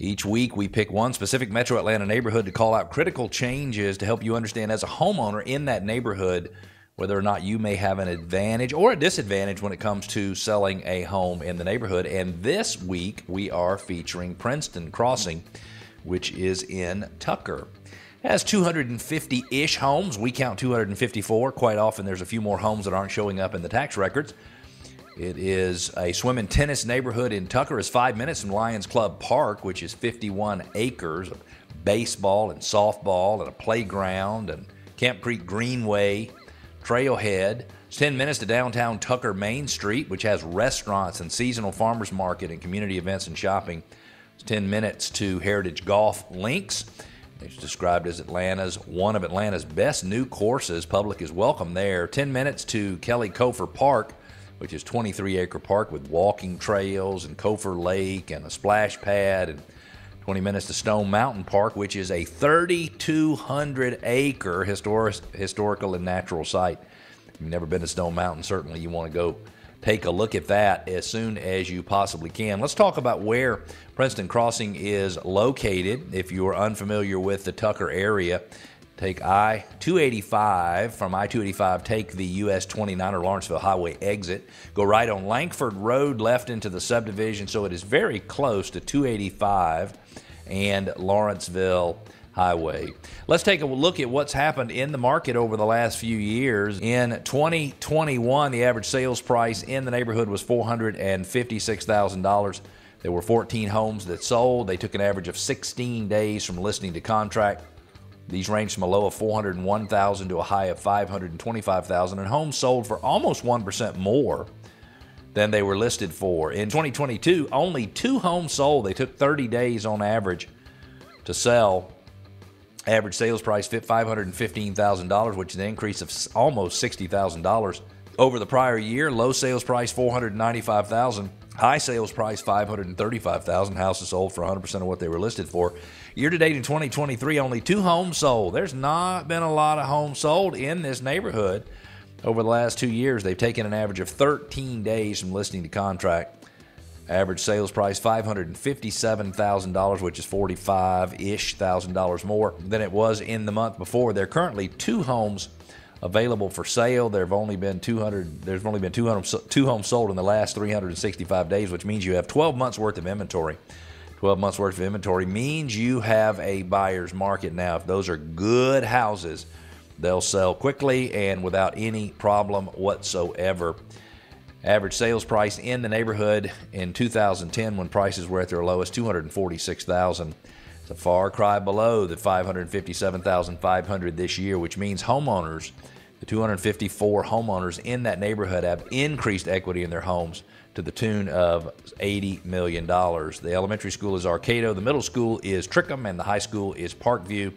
Each week, we pick one specific Metro Atlanta neighborhood to call out critical changes to help you understand as a homeowner in that neighborhood whether or not you may have an advantage or a disadvantage when it comes to selling a home in the neighborhood. And this week, we are featuring Princeton Crossing, which is in Tucker. It has 250-ish homes. We count 254. Quite often, there's a few more homes that aren't showing up in the tax records. It is a swim and tennis neighborhood in Tucker. It's 5 minutes from Lions Club Park, which is 51 acres of baseball and softball and a playground and Camp Creek Greenway Trailhead. It's 10 minutes to downtown Tucker Main Street, which has restaurants and seasonal farmers market and community events and shopping. It's 10 minutes to Heritage Golf Links. It's described as one of Atlanta's best new courses. Public is welcome there. 10 minutes to Kelly Cofer Park, which is a 23-acre park with walking trails and Cofer Lake and a splash pad, and 20 minutes to Stone Mountain Park, which is a 3,200-acre historical and natural site. If you've never been to Stone Mountain, certainly you want to go take a look at that as soon as you possibly can. Let's talk about where Princeton Crossing is located. If you are unfamiliar with the Tucker area, take I-285, from I-285, take the US 29 or Lawrenceville Highway exit. Go right on Lankford Road, left into the subdivision, so it is very close to 285 and Lawrenceville Highway. Let's take a look at what's happened in the market over the last few years. In 2021, the average sales price in the neighborhood was $456,000. There were 14 homes that sold. They took an average of 16 days from listing to contract. These range from a low of $401,000 to a high of $525,000, and homes sold for almost 1% more than they were listed for. In 2022, only 2 homes sold. They took 30 days on average to sell. Average sales price fit $515,000, which is an increase of almost $60,000 over the prior year. Low sales price $495,000. High sales price, $535,000. Houses sold for 100% of what they were listed for. Year-to-date in 2023, only 2 homes sold. There's not been a lot of homes sold in this neighborhood. Over the last 2 years, they've taken an average of 13 days from listing to contract. Average sales price, $557,000, which is $45,000-ish more than it was in the month before. There are currently 2 homes available for sale. There's only been 2 homes sold in the last 365 days, which means you have 12 months worth of inventory. 12 months worth of inventory means you have a buyer's market now. If those are good houses, they'll sell quickly and without any problem whatsoever. Average sales price in the neighborhood in 2010, when prices were at their lowest, $246,000. It's a far cry below the $557,500 this year, which means homeowners, the 254 homeowners in that neighborhood, have increased equity in their homes to the tune of $80 million. The elementary school is Arcado, the middle school is Trickham, and the high school is Parkview.